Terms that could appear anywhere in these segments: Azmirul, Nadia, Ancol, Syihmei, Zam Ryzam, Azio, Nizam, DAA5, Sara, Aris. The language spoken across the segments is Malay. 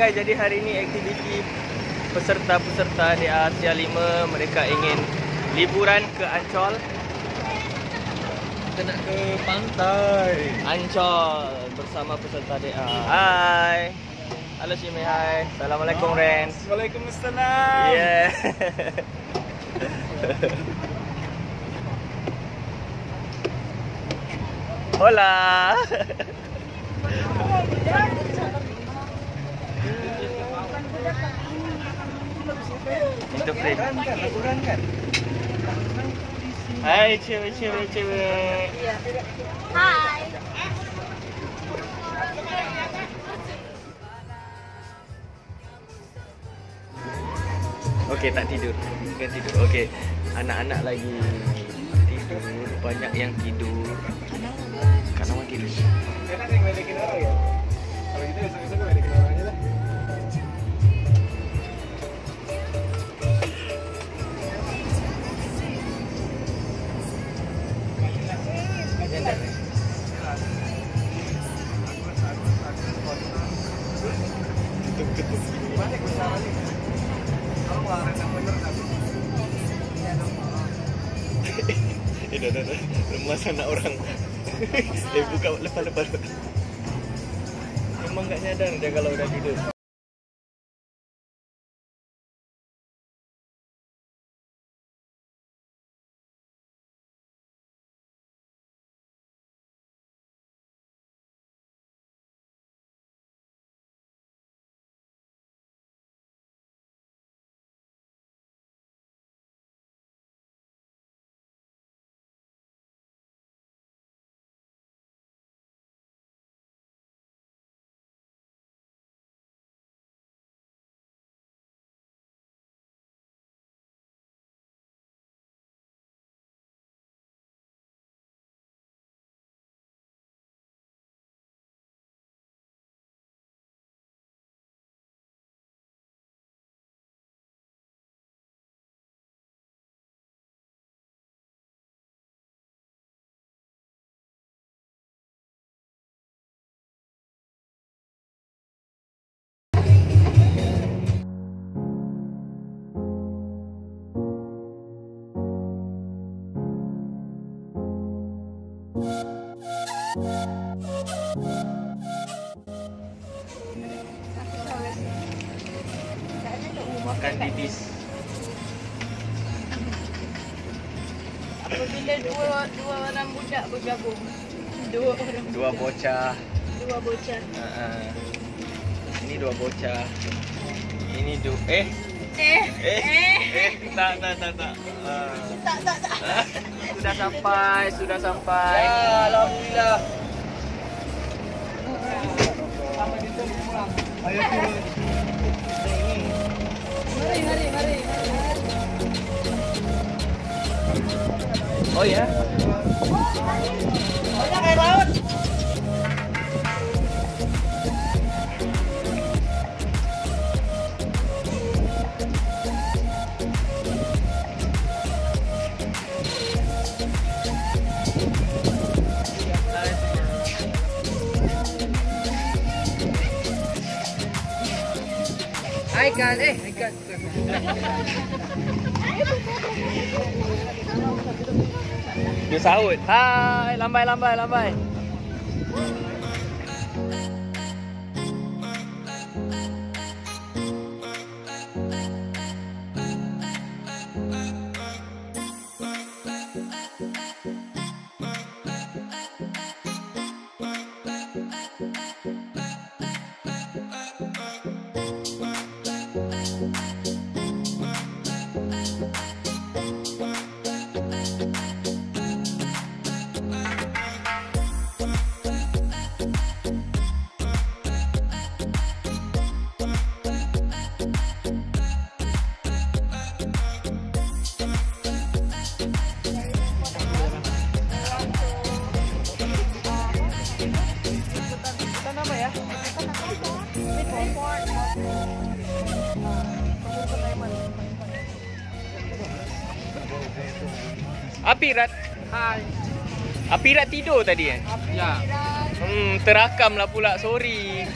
guys, jadi hari ini aktiviti peserta-peserta DAA5 mereka ingin liburan ke Ancol. Kita nak ke pantai Ancol bersama peserta DA. Hai. Halo Syihmei, hai. Assalamualaikum Ren. Waalaikumsalam. Yeah. Hola. Itu free. Hai cewek. Hai. Okey, tak tidur. Bukan tidur. Okey. Anak-anak lagi tidur. Banyak yang tidur. Kadang-kadang tidur. Saya nak balikin orang ya. Kalau gitu esok-esok balikin orang aja lah. Dah remas anak orang. Buka lepas. Memang tak nyadar dia kalau dah tidur. Makan bibis. Apabila dua orang budak bergabung. Dua bocah. Ini dua bocah. Ini dua Tak. Tak. Sudah sampai. Ya, alhamdulillah. Sama kita pulang. Ayo turun. Mari. Oh ya. Banyak air laut. Ikan. Dia sahut. Hai, lambai. Apirat tidur tadi ya? Ya. Terakam lah pula, sorry.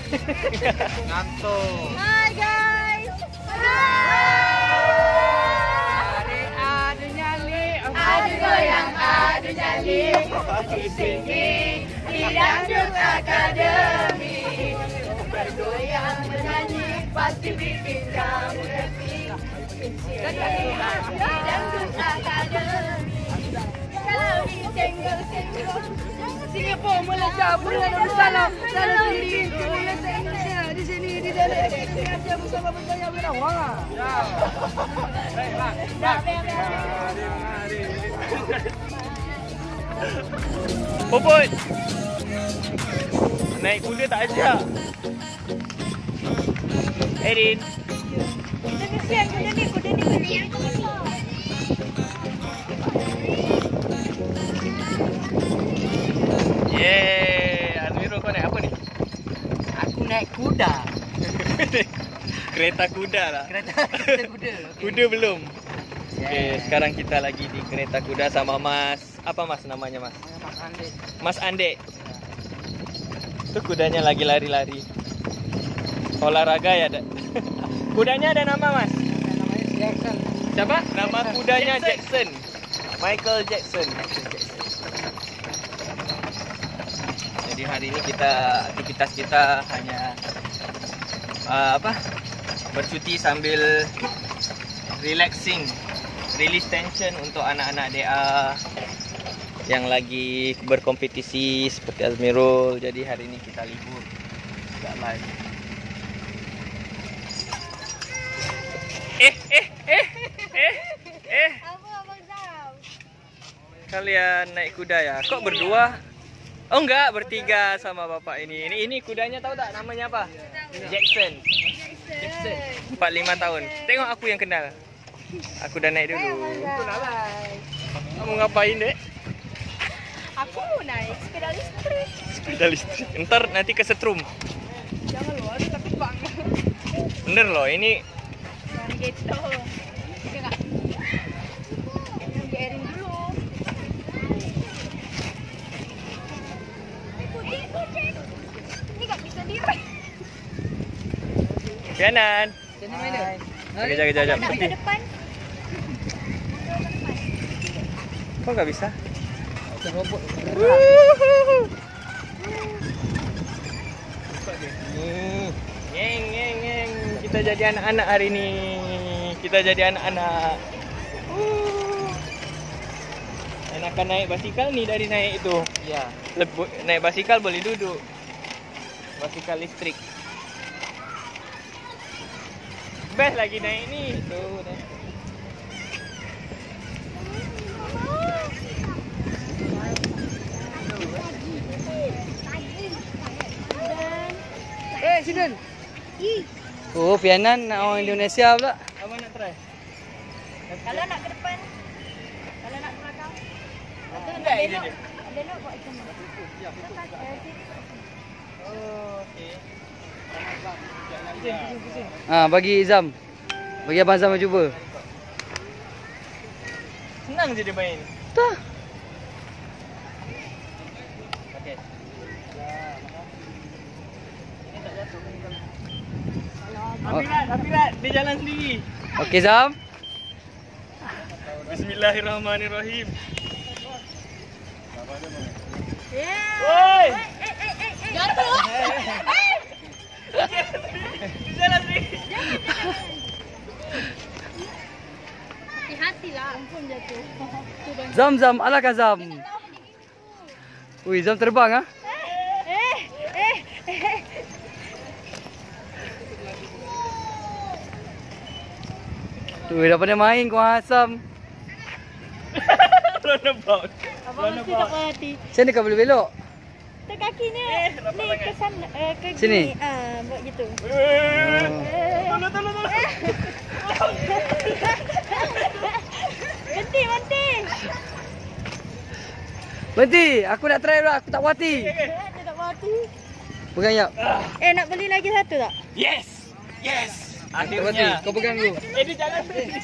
Ngantuk. Hai guys. Ada nyali, ada goyang, ada nyali. Di sini tidak juga akademi. Bergoyang menyanyi pasti bikin kamu happy. Tidak juga akademi. Kalau di senggol-senggol. Singapura Malaysia bulan bersalam dalam diri di sini di dalam Indonesia bersama berjaya berawang. Ya. Baiklah. Popot. Naik kuda tak ajak. Erin. Kita kesian kuda ni beriang ke besar. Yeay, Azmirul kau naik apa ni? Aku naik kuda. Kereta kuda lah. Kereta kuda. Okay. Kuda belum. Yeah. Okay, sekarang kita lagi di kereta kuda sama Mas. Apa Mas namanya Mas? Mas Andek. Mas Andek. Itu kudanya lagi lari-lari. Olahraga ya. Kudanya ada nama Mas? Namanya Jackson. Siapa? Nama kudanya Jackson. Michael Jackson. Jadi hari ini kita aktivitas kita hanya bercuti sambil relaxing, release tension untuk anak-anak DA yang lagi berkompetisi seperti Azmirul. Jadi hari ini kita libur, tidak live. Apa Abang Zam? Kalian naik kuda ya? Kok berdua? Oh enggak, bertiga sama bapak ini. Ini kudanya tahu tak namanya apa? Jackson. Jackson. 45 tahun. Tengok aku yang kenal. Aku dah naik dulu. Kamu ngapain, Dek? Aku naik sepeda listrik. Sepeda listrik. Entar nanti kesetrum. Jangan loh, ada tapi bang. Bener loh, ini. Jangan gitu. Kanan. Sini mana? Kejap. Ke depan. Kok enggak bisa? Robot. Ngeng. Kita jadi anak-anak hari ini. Enakan naik basikal nih dari naik itu. Ya. Naik basikal boleh duduk. Basikal listrik. Best lagi naik ni. Tuh dah. Sidon. Oh, Pianan nak orang Indonesia pula. Abang nak try. Kalau nak ke depan. Kalau nak ke belakang. Enggak je dia. Ada nak buat macam mana? Ya, oh, okey. Bagi Nizam. Bagi Abang Nizam cuba. Senang je dia main. Tah. Okey. Ini tak jatuh ni kan. Habirat, dia jalan sendiri. Okey Zam. Bismillahirrahmanirrahim. Oi. Jatuh. Jalan sendiri. Hati-hatilah, ampun jatuh. Zam, alahkah Zam? Wih, Zam terbang ah. Tuh, dah pandai main kau Asam. Roundabout. Macam mana kau boleh belok? Tek kakinya ni ke sana ke sini buat gitu. Tolong. Berhenti. Aku nak try dulu, aku tak puati. Dia tak puati. Pegang jap. Nak beli lagi satu tak? Yes. Akhirnya. Kau pegang dulu. Dia jangan berhenti.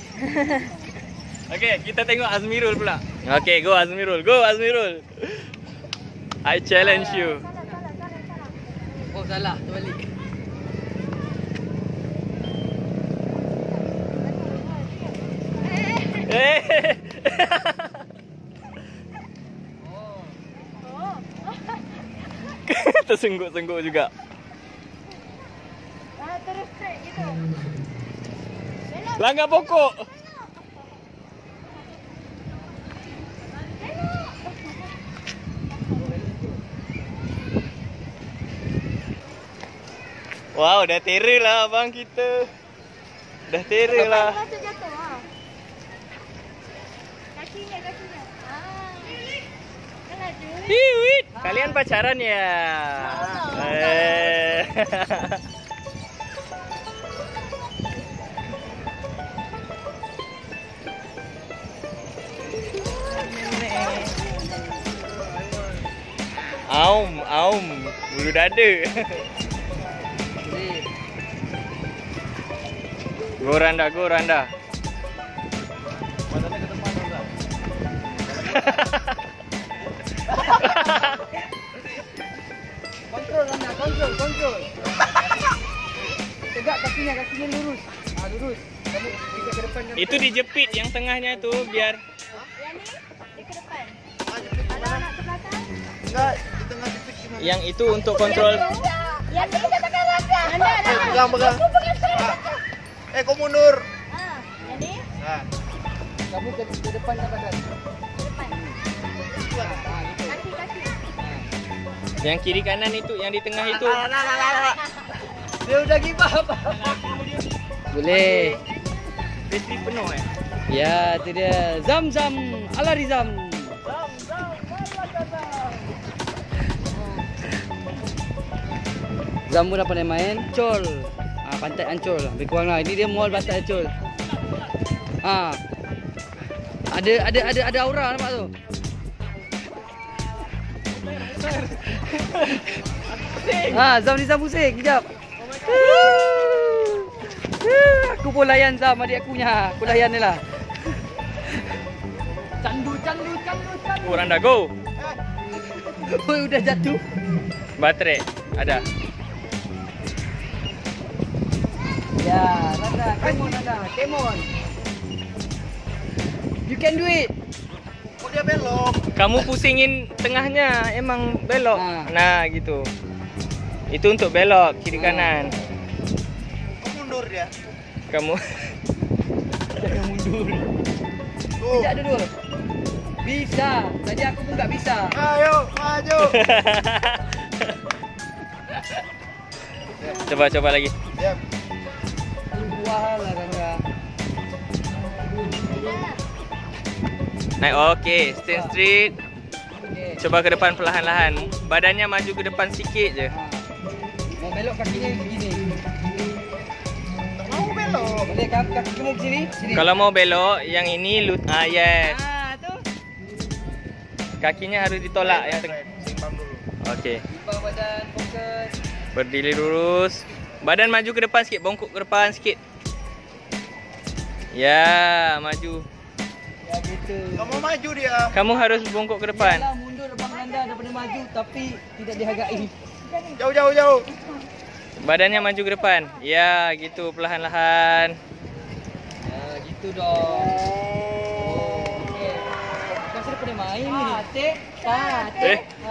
Okey, kita tengok Azmirul pula. Okey, go Azmirul. I challenge you. Oh salah, terbalik. Tersengguk-sengguk juga. Terus straight gitu. Langgar pokok. Wow, dah terror lah abang kita. Dah terror lah. Kakinya. Hiwit. Kalian pacaran ya? Aum, bulu dada. Goranda. Matanya ke depan orang. Kontrol. Tegak kakinya lurus. Ah, lurus. Kamu pergi ke depan. Itu dijepit yang tengahnya tu biar. Yang ni di ke depan. Ada anak ke belakang? Enggak, di tengah jepit gimana? Yang itu untuk kontrol. Yang ni katakan langgar. Pegang. Kau mundur. Yang ni? Kamu ke depan ke badan. Yang kiri kanan itu, yang di tengah itu. Dia udah gibah apa? Boleh. Pasti penuh ya. Ya, itu dia. Zam ala Nizam. Zam pun dah pandai main Ancol. Ah, pantai Ancol lah. Lebih kurang lah. Ini dia mall pantai Ancol. Ah. Ada aura nampak tu. Zam Nizam pusing kejap. Aku pun layan Zam, adik aku nya. Aku layan dia lah. Candu. Orang dah go. Oi, udah jatuh. Baterai ada. Ya, Nadia, come on. You can do it. Dia belok. Kamu pusingin tengahnya, emang belok. Nah, gitu. Itu untuk belok kiri kanan. Kamu mundur dia. Kamu jangan mundur. Tidak duduk. Bisa. Tadi aku pun tak bisa. Ayo, maju. Coba lagi. Siap. Wah, larangga. Naik, okey, stand straight. Cuba ke depan perlahan-lahan. Badannya maju ke depan sikit je. Mau belok kakinya begini. Mau belok. Boleh kakimu ke sini. Kalau mau belok, yang ini lut. Yes. Tu. Kakinya harus ditolak yang tengah. Simpang dulu. Okey. Simpang badan, fokus. Berdiri lurus. Badan maju ke depan sikit, bongkok ke depan sikit. Ya, maju. Gitu. Kamu maju dia. Kamu harus bongkok ke depan. Yalah, mundur depan anda daripada maju tapi tidak dihargai. Jauh. Badannya maju ke depan. Ya, gitu perlahan-lahan. Ya, gitu dong. Okey. Kau sudah pernah main ni.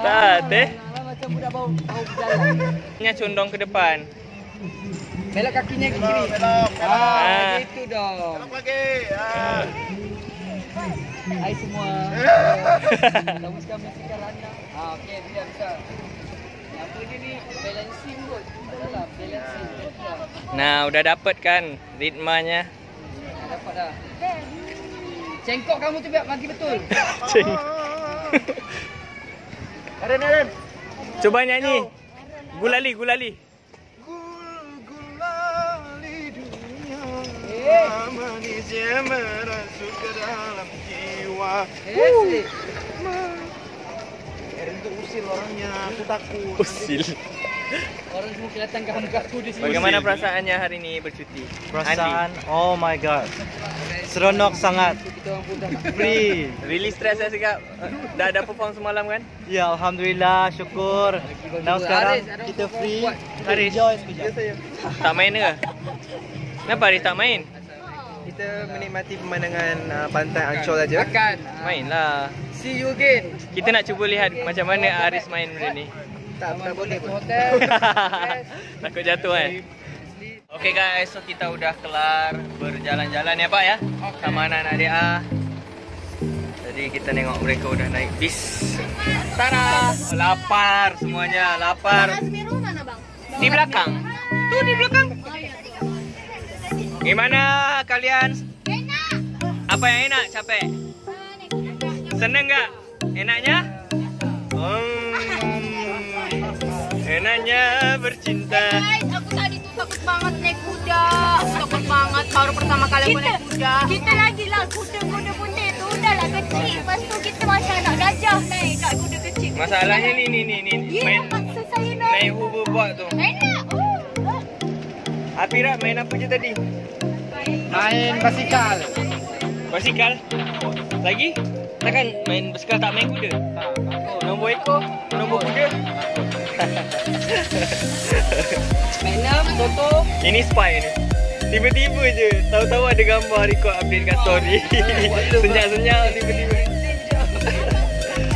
Tate. Macam budak bau berjalan. Nya condong ke depan. Belok kakinya ke kiri. Belok. Gitu dong. Belok lagi. Hai semua. Kamu sekarang mesti rana. Okey, biar. Apa ni? Balancing kot. Entahlah, balancing. Nah, udah dapat kan ritmanya? Dapat dah. Cengkok kamu tu biar bagi betul. Aren. Cuba nyanyi. Gulali. Manisnya merasuk ke dalam jiwa. Erin tu usil orangnya, aku takut. Usil. Orang semua kelihatan kawan-kawan aku di sini. Bagaimana perasaannya hari ini bercuti? Perasaan, oh my god. Seronok sangat. Free. Really stress saya sikap. Dah ada perform semalam kan? Ya, alhamdulillah, syukur. Now sekarang kita free. Aris, tak main ke? Kenapa Aris tak main? Kita menikmati pemandangan pantai Ancol aja. Makan. Mainlah. See you again. Kita nak cuba lihat macam mana Aris main benda ni. Tak boleh pun. Takut jatuh kan? Okay guys, so kita udah kelar berjalan-jalan ya Pak ya, okay. Sama anak Nadia. Jadi kita tengok mereka udah naik bis. Sara, lapar semuanya, lapar. Azmirul mana bang? Di belakang. Tuh di belakang. Gimana kalian? Enak. Apa yang enak? Capek? Seneng nggak? Enaknya? Enaknya bercinta. Takut banget naik kuda, takut banget baru pertama kali naik kuda. Kita lagi lah kuda-kuda itu udah lah kecil. Lepas tu kita macam nak gajah naik kat kuda kecil. Masalahnya ni. Main naik hoverboard tu. Enak. Apira main apa je tadi? Main basikal. Basikal? Lagi? Takkan main basikal tak main kuda? Nombor ekor, nombor kuda. Malam tutup. Ini spy ni. Tiba-tiba je tahu-tahu ada gambar record update kat story. Senyap-senyap tiba-tiba.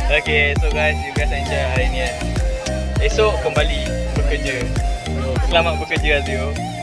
Okay, so guys, you guys enjoy hari ni. Esok kembali bekerja. Selamat bekerja Azio.